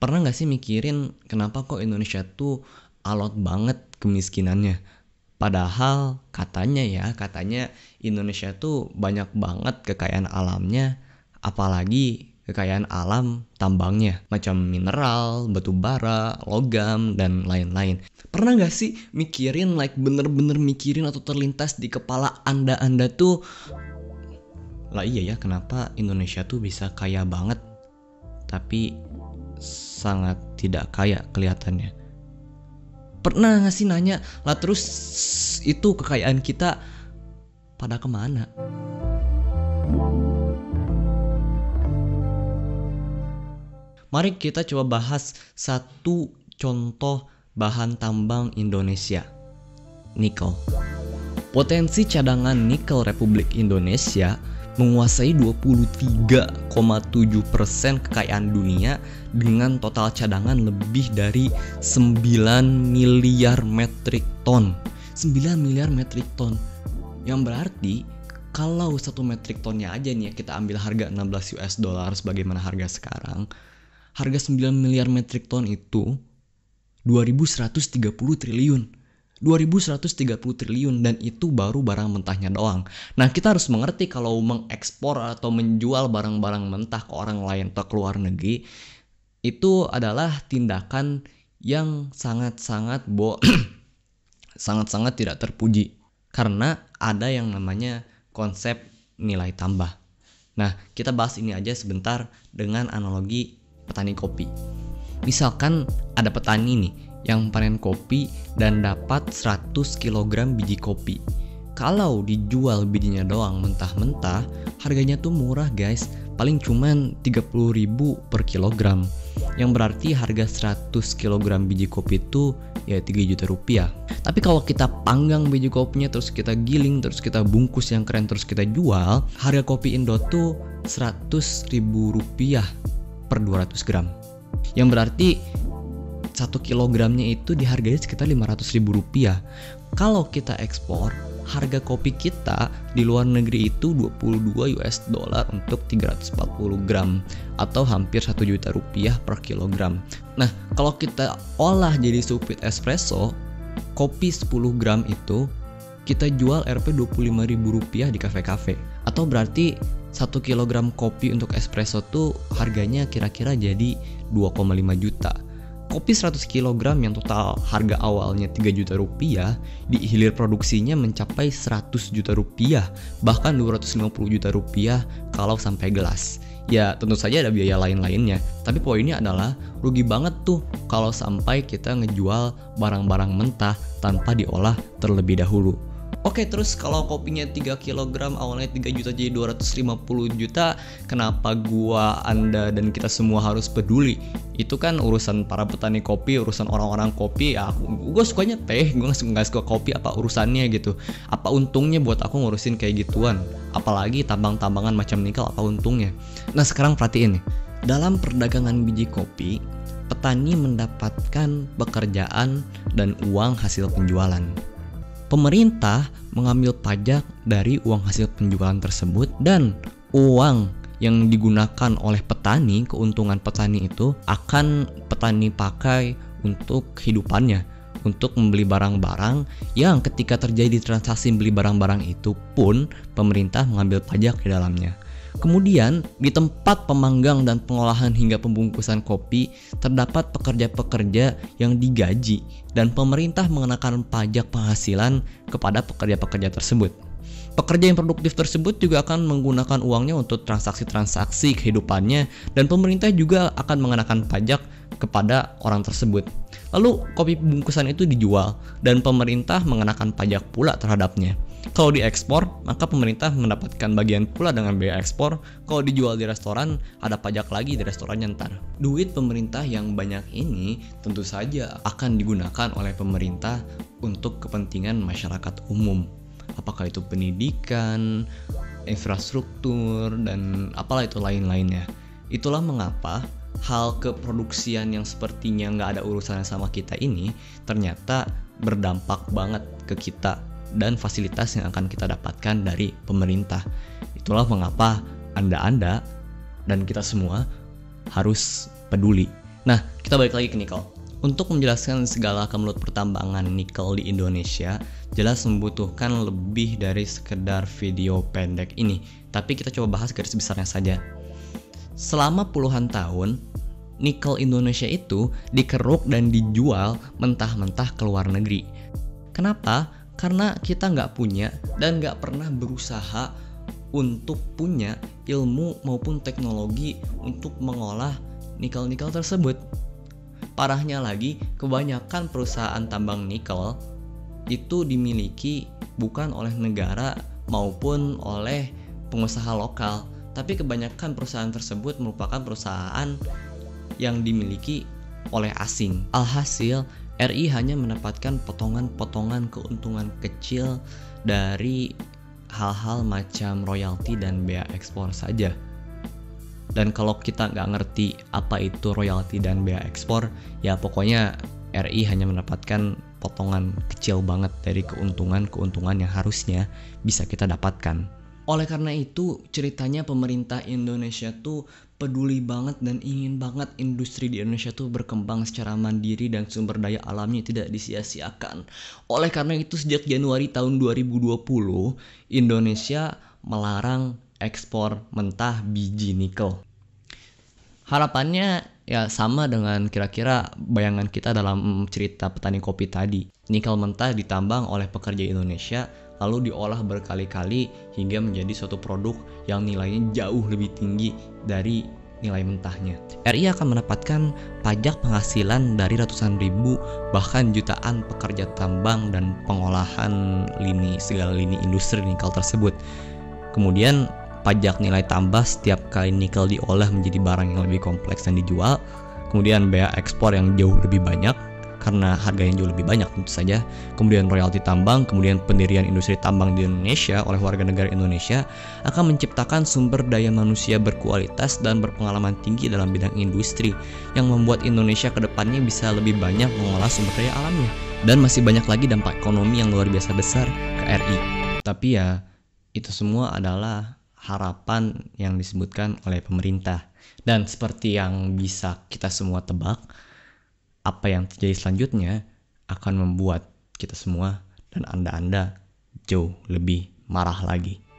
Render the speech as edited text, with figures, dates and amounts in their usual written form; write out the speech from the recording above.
Pernah gak sih mikirin kenapa kok Indonesia tuh alot banget kemiskinannya? Padahal katanya Indonesia tuh banyak banget kekayaan alamnya, apalagi kekayaan alam tambangnya. Macam mineral, batu bara, logam, dan lain-lain. Pernah gak sih mikirin, bener-bener mikirin atau terlintas di kepala anda tuh, lah iya ya kenapa Indonesia tuh bisa kaya banget, tapi sangat tidak kaya kelihatannya. Pernah nggak sih nanya, lah terus itu kekayaan kita pada kemana? Mari kita coba bahas satu contoh bahan tambang Indonesia, nikel. Potensi cadangan nikel Republik Indonesia menguasai 23,7% kekayaan dunia dengan total cadangan lebih dari 9 miliar metrik ton. 9 miliar metrik ton. Yang berarti kalau 1 metrik tonnya aja nih ya, kita ambil harga $16 sebagaimana harga sekarang. Harga 9 miliar metrik ton itu 2.130 triliun. 2.130 triliun, dan itu baru barang mentahnya doang. Nah, kita harus mengerti kalau mengekspor atau menjual barang-barang mentah ke orang lain atau ke luar negeri, itu adalah tindakan yang sangat-sangat tidak terpuji. Karena ada yang namanya konsep nilai tambah. Nah, kita bahas ini aja sebentar dengan analogi petani kopi. Misalkan ada petani nih yang panen kopi dan dapat 100 kg biji kopi. Kalau dijual bijinya doang mentah-mentah, harganya tuh murah guys, paling cuman 30.000 per kilogram. Yang berarti harga 100 kg biji kopi itu ya 3 juta rupiah. Tapi kalau kita panggang biji kopinya, terus kita giling, terus kita bungkus yang keren, terus kita jual, harga kopi Indo tuh 100.000 rupiah per 200 gram. Yang berarti 1 kilogramnya itu dihargai sekitar Rp500.000. Kalau kita ekspor, harga kopi kita di luar negeri itu $22 untuk 340 gram atau hampir 1 juta rupiah per kilogram. Nah, kalau kita olah jadi supit espresso, kopi 10 gram itu kita jual Rp25.000 di kafe-kafe. Atau berarti 1 kilogram kopi untuk espresso tuh harganya kira-kira jadi 2,5 juta. Kopi 100 kg yang total harga awalnya 3 juta rupiah, di hilir produksinya mencapai 100 juta rupiah, bahkan 250 juta rupiah kalau sampai gelas. Ya tentu saja ada biaya lain-lainnya, tapi poinnya adalah rugi banget tuh kalau sampai kita ngejual barang-barang mentah tanpa diolah terlebih dahulu. Oke, terus kalau kopinya 3 kg awalnya 3 juta jadi 250 juta, kenapa gua, anda, dan kita semua harus peduli? Itu kan urusan para petani kopi, urusan orang-orang kopi. Ya, gua sukanya teh, gua nggak suka kopi, apa urusannya gitu? Apa untungnya buat aku ngurusin kayak gituan? Apalagi tambang-tambangan macam nikel, apa untungnya? Nah, sekarang perhatiin nih. Dalam perdagangan biji kopi, petani mendapatkan pekerjaan dan uang hasil penjualan. Pemerintah mengambil pajak dari uang hasil penjualan tersebut, dan uang yang digunakan oleh petani, keuntungan petani itu akan petani pakai untuk kehidupannya, untuk membeli barang-barang yang ketika terjadi transaksi beli barang-barang itu pun pemerintah mengambil pajak di dalamnya. Kemudian di tempat pemanggang dan pengolahan hingga pembungkusan kopi terdapat pekerja-pekerja yang digaji dan pemerintah mengenakan pajak penghasilan kepada pekerja-pekerja tersebut. Pekerja yang produktif tersebut juga akan menggunakan uangnya untuk transaksi-transaksi kehidupannya dan pemerintah juga akan mengenakan pajak kepada orang tersebut. Lalu kopi bungkusan itu dijual dan pemerintah mengenakan pajak pula terhadapnya. Kalau diekspor, maka pemerintah mendapatkan bagian pula dengan biaya ekspor. Kalau dijual di restoran, ada pajak lagi di restorannya ntar. Duit pemerintah yang banyak ini tentu saja akan digunakan oleh pemerintah untuk kepentingan masyarakat umum. Apakah itu pendidikan, infrastruktur, dan apalah itu lain-lainnya. Itulah mengapa hal keproduksian yang sepertinya nggak ada urusannya sama kita ini ternyata berdampak banget ke kita dan fasilitas yang akan kita dapatkan dari pemerintah. Itulah mengapa anda dan kita semua harus peduli Nah, kita balik lagi ke nikel. Untuk menjelaskan segala kemelut pertambangan nikel di Indonesia, jelas membutuhkan lebih dari sekedar video pendek ini. Tapi kita coba bahas garis besarnya saja. Selama puluhan tahun, nikel Indonesia itu dikeruk dan dijual mentah-mentah ke luar negeri. Kenapa? Karena kita nggak punya dan nggak pernah berusaha untuk punya ilmu maupun teknologi untuk mengolah nikel-nikel tersebut. Parahnya lagi, kebanyakan perusahaan tambang nikel itu dimiliki bukan oleh negara maupun oleh pengusaha lokal, tapi kebanyakan perusahaan tersebut merupakan perusahaan yang dimiliki oleh asing. Alhasil, RI hanya mendapatkan potongan-potongan keuntungan kecil dari hal-hal macam royalti dan bea ekspor saja. Dan kalau kita nggak ngerti apa itu royalti dan bea ekspor, ya pokoknya RI hanya mendapatkan potongan kecil banget dari keuntungan-keuntungan yang harusnya bisa kita dapatkan. Oleh karena itu, ceritanya pemerintah Indonesia tuh peduli banget dan ingin banget industri di Indonesia tuh berkembang secara mandiri dan sumber daya alamnya tidak disia-siakan. Oleh karena itu, sejak Januari tahun 2020, Indonesia melarang ekspor mentah biji nikel. Harapannya ya sama dengan kira-kira bayangan kita dalam cerita petani kopi tadi. Nikel mentah ditambang oleh pekerja Indonesia, lalu diolah berkali-kali hingga menjadi suatu produk yang nilainya jauh lebih tinggi dari nilai mentahnya. RI akan mendapatkan pajak penghasilan dari ratusan ribu bahkan jutaan pekerja tambang dan pengolahan segala lini industri nikel tersebut. Kemudian pajak nilai tambah setiap kali nikel diolah menjadi barang yang lebih kompleks dan dijual. Kemudian bea ekspor yang jauh lebih banyak karena harganya jauh lebih banyak tentu saja. Kemudian royalti tambang, kemudian pendirian industri tambang di Indonesia oleh warga negara Indonesia akan menciptakan sumber daya manusia berkualitas dan berpengalaman tinggi dalam bidang industri yang membuat Indonesia ke depannya bisa lebih banyak mengolah sumber daya alamnya. Dan masih banyak lagi dampak ekonomi yang luar biasa besar ke RI. Tapi ya, itu semua adalah harapan yang disebutkan oleh pemerintah. Dan seperti yang bisa kita semua tebak, apa yang terjadi selanjutnya akan membuat kita semua dan Anda-Anda jauh lebih marah lagi.